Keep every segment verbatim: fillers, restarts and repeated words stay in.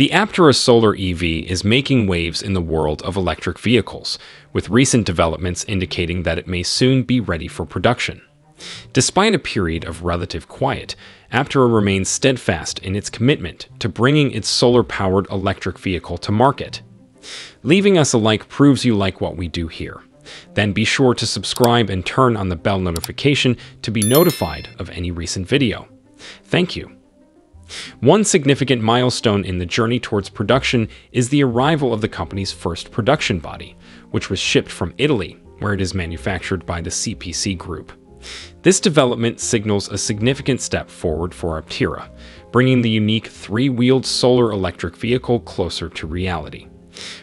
The Aptera Solar E V is making waves in the world of electric vehicles, with recent developments indicating that it may soon be ready for production. Despite a period of relative quiet, Aptera remains steadfast in its commitment to bringing its solar-powered electric vehicle to market. Leaving us a like proves you like what we do here. Then be sure to subscribe and turn on the bell notification to be notified of any recent video. Thank you. One significant milestone in the journey towards production is the arrival of the company's first production body, which was shipped from Italy, where it is manufactured by the C P C Group. This development signals a significant step forward for Aptera, bringing the unique three-wheeled solar electric vehicle closer to reality.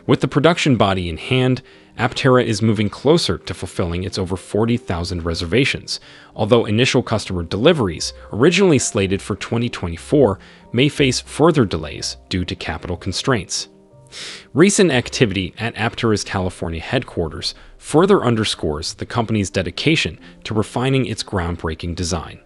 With the production body in hand, Aptera is moving closer to fulfilling its over forty thousand reservations, although initial customer deliveries, originally slated for twenty twenty-four, may face further delays due to capital constraints. Recent activity at Aptera's California headquarters further underscores the company's dedication to refining its groundbreaking design.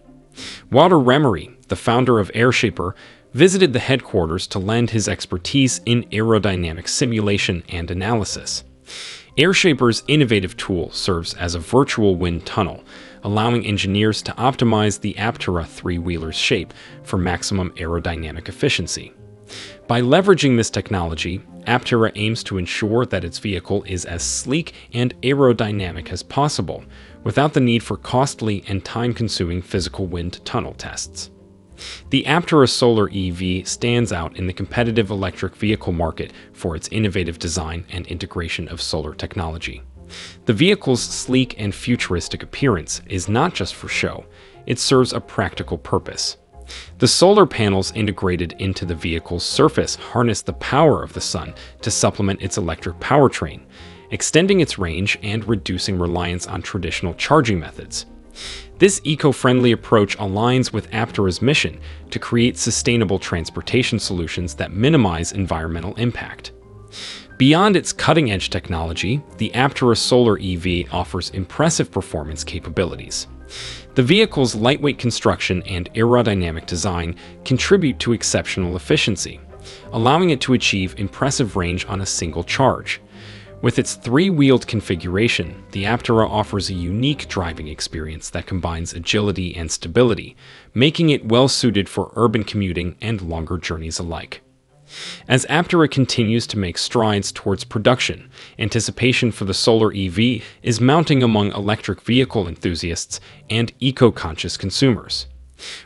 Walter Remery, the founder of AirShaper, visited the headquarters to lend his expertise in aerodynamic simulation and analysis. AirShaper's innovative tool serves as a virtual wind tunnel, allowing engineers to optimize the Aptera three-wheeler's shape for maximum aerodynamic efficiency. By leveraging this technology, Aptera aims to ensure that its vehicle is as sleek and aerodynamic as possible, without the need for costly and time-consuming physical wind tunnel tests. The Aptera Solar E V stands out in the competitive electric vehicle market for its innovative design and integration of solar technology. The vehicle's sleek and futuristic appearance is not just for show, it serves a practical purpose. The solar panels integrated into the vehicle's surface harness the power of the sun to supplement its electric powertrain, extending its range and reducing reliance on traditional charging methods. This eco-friendly approach aligns with Aptera's mission to create sustainable transportation solutions that minimize environmental impact. Beyond its cutting-edge technology, the Aptera Solar E V offers impressive performance capabilities. The vehicle's lightweight construction and aerodynamic design contribute to exceptional efficiency, allowing it to achieve impressive range on a single charge. With its three-wheeled configuration, the Aptera offers a unique driving experience that combines agility and stability, making it well-suited for urban commuting and longer journeys alike. As Aptera continues to make strides towards production, anticipation for the solar E V is mounting among electric vehicle enthusiasts and eco-conscious consumers.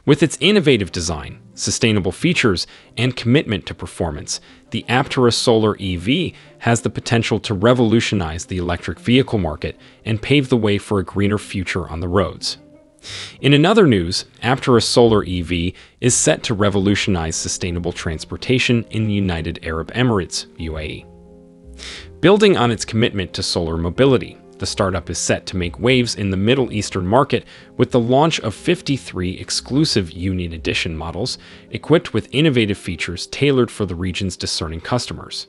With its innovative design, sustainable features, and commitment to performance, the Aptera Solar E V has the potential to revolutionize the electric vehicle market and pave the way for a greener future on the roads. In another news, Aptera Solar E V is set to revolutionize sustainable transportation in the United Arab Emirates, U A E. Building on its commitment to solar mobility, the startup is set to make waves in the Middle Eastern market with the launch of fifty-three exclusive Union Edition models equipped with innovative features tailored for the region's discerning customers.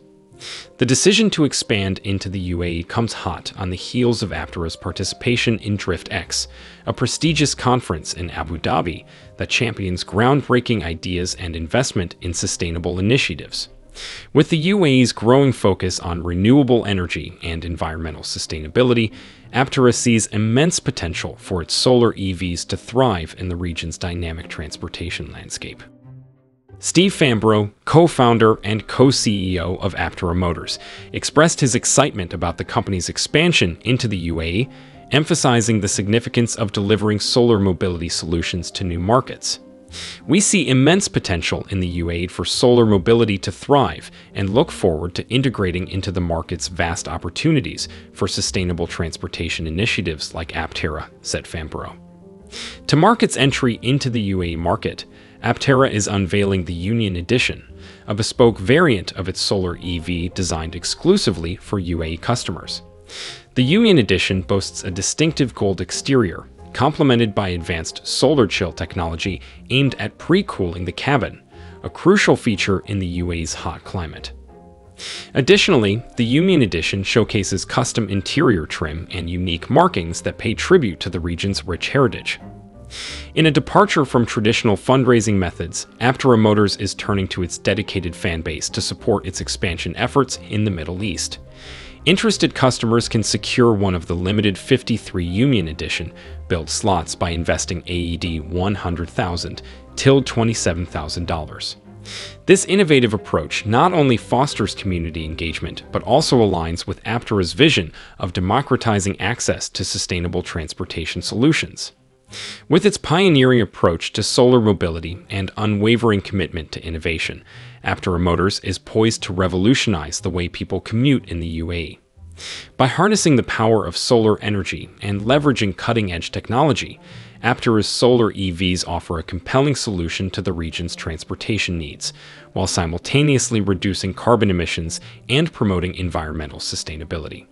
The decision to expand into the U A E comes hot on the heels of Aptera's participation in DriftX, a prestigious conference in Abu Dhabi that champions groundbreaking ideas and investment in sustainable initiatives. With the U A E's growing focus on renewable energy and environmental sustainability, Aptera sees immense potential for its solar E Vs to thrive in the region's dynamic transportation landscape. Steve Fambro, co-founder and co-C E O of Aptera Motors, expressed his excitement about the company's expansion into the U A E, emphasizing the significance of delivering solar mobility solutions to new markets. We see immense potential in the U A E for solar mobility to thrive and look forward to integrating into the market's vast opportunities for sustainable transportation initiatives like Aptera, said Fambro. To mark its entry into the U A E market, Aptera is unveiling the Union Edition, a bespoke variant of its solar E V designed exclusively for U A E customers. The Union Edition boasts a distinctive gold exterior, complemented by advanced solar chill technology aimed at pre-cooling the cabin, a crucial feature in the U A E's hot climate. Additionally, the Union Edition showcases custom interior trim and unique markings that pay tribute to the region's rich heritage. In a departure from traditional fundraising methods, Aptera Motors is turning to its dedicated fan base to support its expansion efforts in the Middle East. Interested customers can secure one of the limited fifty-three Union Edition built slots by investing A E D one hundred thousand dollars till twenty-seven thousand dollars. This innovative approach not only fosters community engagement, but also aligns with Aptera's vision of democratizing access to sustainable transportation solutions. With its pioneering approach to solar mobility and unwavering commitment to innovation, Aptera Motors is poised to revolutionize the way people commute in the U A E. By harnessing the power of solar energy and leveraging cutting-edge technology, Aptera's solar E Vs offer a compelling solution to the region's transportation needs, while simultaneously reducing carbon emissions and promoting environmental sustainability.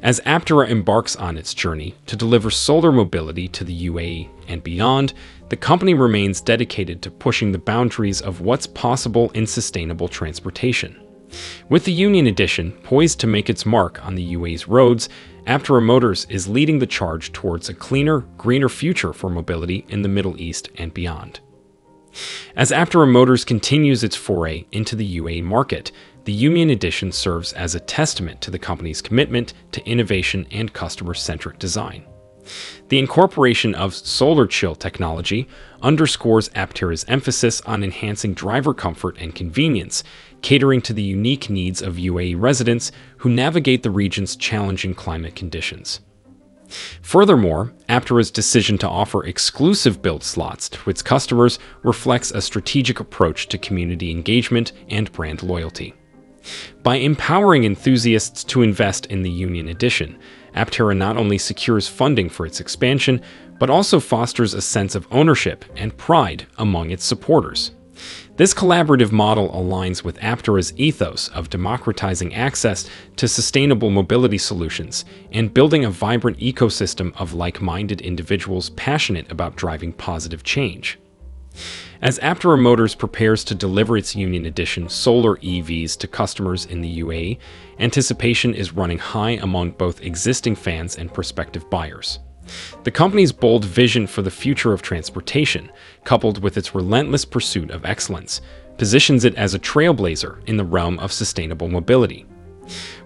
As Aptera embarks on its journey to deliver solar mobility to the U A E and beyond, the company remains dedicated to pushing the boundaries of what's possible in sustainable transportation. With the Union Edition poised to make its mark on the U A E's roads, Aptera Motors is leading the charge towards a cleaner, greener future for mobility in the Middle East and beyond. As Aptera Motors continues its foray into the U A E market, the Union Edition serves as a testament to the company's commitment to innovation and customer-centric design. The incorporation of solar chill technology underscores Aptera's emphasis on enhancing driver comfort and convenience, catering to the unique needs of U A E residents who navigate the region's challenging climate conditions. Furthermore, Aptera's decision to offer exclusive build slots to its customers reflects a strategic approach to community engagement and brand loyalty. By empowering enthusiasts to invest in the Union Edition, Aptera not only secures funding for its expansion, but also fosters a sense of ownership and pride among its supporters. This collaborative model aligns with Aptera's ethos of democratizing access to sustainable mobility solutions and building a vibrant ecosystem of like-minded individuals passionate about driving positive change. As Aptera Motors prepares to deliver its Union Edition solar E Vs to customers in the U A E, anticipation is running high among both existing fans and prospective buyers. The company's bold vision for the future of transportation, coupled with its relentless pursuit of excellence, positions it as a trailblazer in the realm of sustainable mobility.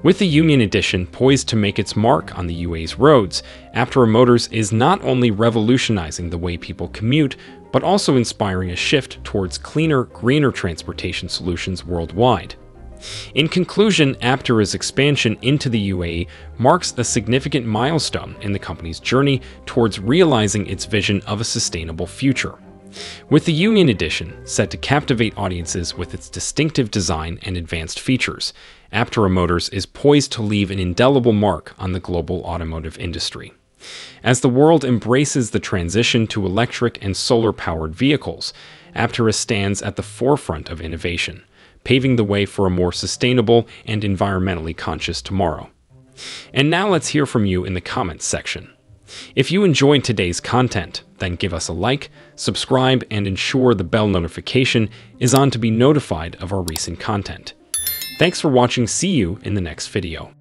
With the Union Edition poised to make its mark on the U A E's roads, Aptera Motors is not only revolutionizing the way people commute, but also inspiring a shift towards cleaner, greener transportation solutions worldwide. In conclusion, Aptera's expansion into the U A E marks a significant milestone in the company's journey towards realizing its vision of a sustainable future. With the Union Edition set to captivate audiences with its distinctive design and advanced features, Aptera Motors is poised to leave an indelible mark on the global automotive industry. As the world embraces the transition to electric and solar-powered vehicles, Aptera stands at the forefront of innovation, paving the way for a more sustainable and environmentally conscious tomorrow. And now let's hear from you in the comments section. If you enjoyed today's content, then give us a like, subscribe, and ensure the bell notification is on to be notified of our recent content. Thanks for watching. See you in the next video.